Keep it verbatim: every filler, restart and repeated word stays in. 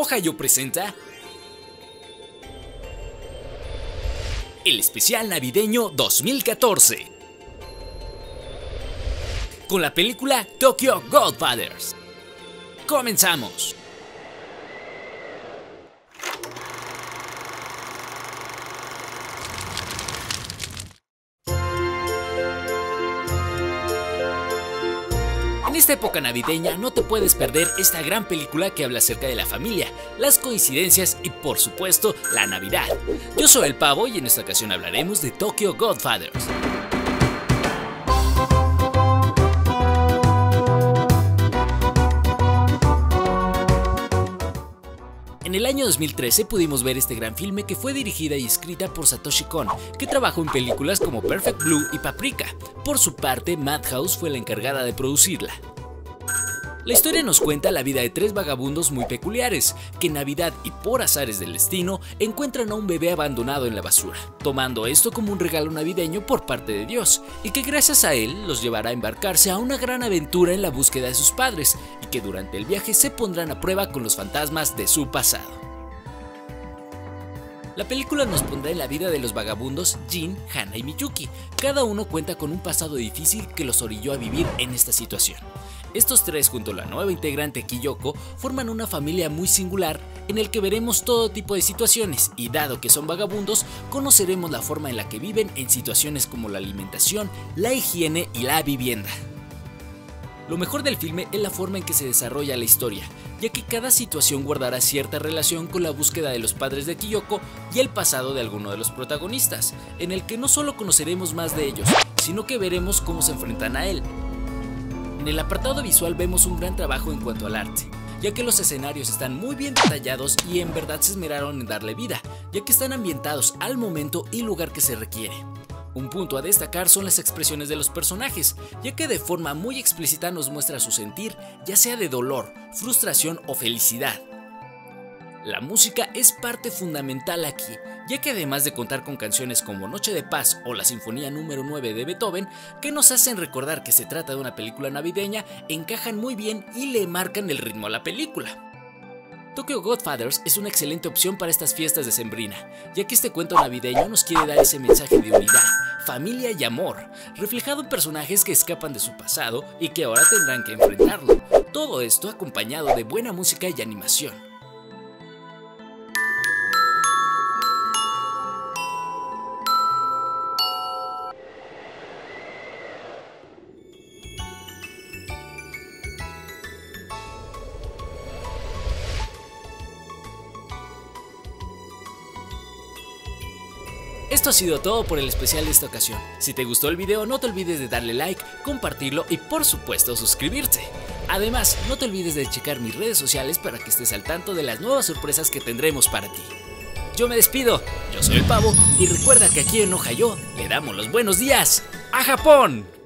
Ohio presenta el especial navideño dos mil catorce con la película Tokyo Godfathers. ¡Comenzamos! En esta época navideña no te puedes perder esta gran película que habla acerca de la familia, las coincidencias y por supuesto la Navidad. Yo soy el Pavo y en esta ocasión hablaremos de Tokyo Godfathers. En el año dos mil trece pudimos ver este gran filme que fue dirigida y escrita por Satoshi Kon, que trabajó en películas como Perfect Blue y Paprika. Por su parte, Madhouse fue la encargada de producirla. La historia nos cuenta la vida de tres vagabundos muy peculiares, que en Navidad y por azares del destino encuentran a un bebé abandonado en la basura, tomando esto como un regalo navideño por parte de Dios, y que gracias a él los llevará a embarcarse a una gran aventura en la búsqueda de sus padres, y que durante el viaje se pondrán a prueba con los fantasmas de su pasado. La película nos pondrá en la vida de los vagabundos Jin, Hana y Miyuki. Cada uno cuenta con un pasado difícil que los orilló a vivir en esta situación. Estos tres, junto a la nueva integrante Kiyoko, forman una familia muy singular en el que veremos todo tipo de situaciones y, dado que son vagabundos, conoceremos la forma en la que viven en situaciones como la alimentación, la higiene y la vivienda. Lo mejor del filme es la forma en que se desarrolla la historia, ya que cada situación guardará cierta relación con la búsqueda de los padres de Kiyoko y el pasado de alguno de los protagonistas, en el que no solo conoceremos más de ellos, sino que veremos cómo se enfrentan a él. En el apartado visual vemos un gran trabajo en cuanto al arte, ya que los escenarios están muy bien detallados y en verdad se esmeraron en darle vida, ya que están ambientados al momento y lugar que se requiere. Un punto a destacar son las expresiones de los personajes, ya que de forma muy explícita nos muestra su sentir, ya sea de dolor, frustración o felicidad. La música es parte fundamental aquí, ya que además de contar con canciones como Noche de Paz o la Sinfonía número nueve de Beethoven, que nos hacen recordar que se trata de una película navideña, encajan muy bien y le marcan el ritmo a la película. Tokyo Godfathers es una excelente opción para estas fiestas de Sembrina, ya que este cuento navideño nos quiere dar ese mensaje de unidad, familia y amor, reflejado en personajes que escapan de su pasado y que ahora tendrán que enfrentarlo, todo esto acompañado de buena música y animación. Esto ha sido todo por el especial de esta ocasión. Si te gustó el video, no te olvides de darle like, compartirlo y por supuesto suscribirte. Además, no te olvides de checar mis redes sociales para que estés al tanto de las nuevas sorpresas que tendremos para ti. Yo me despido, yo soy el Pavo y recuerda que aquí en Ohio le damos los buenos días a Japón.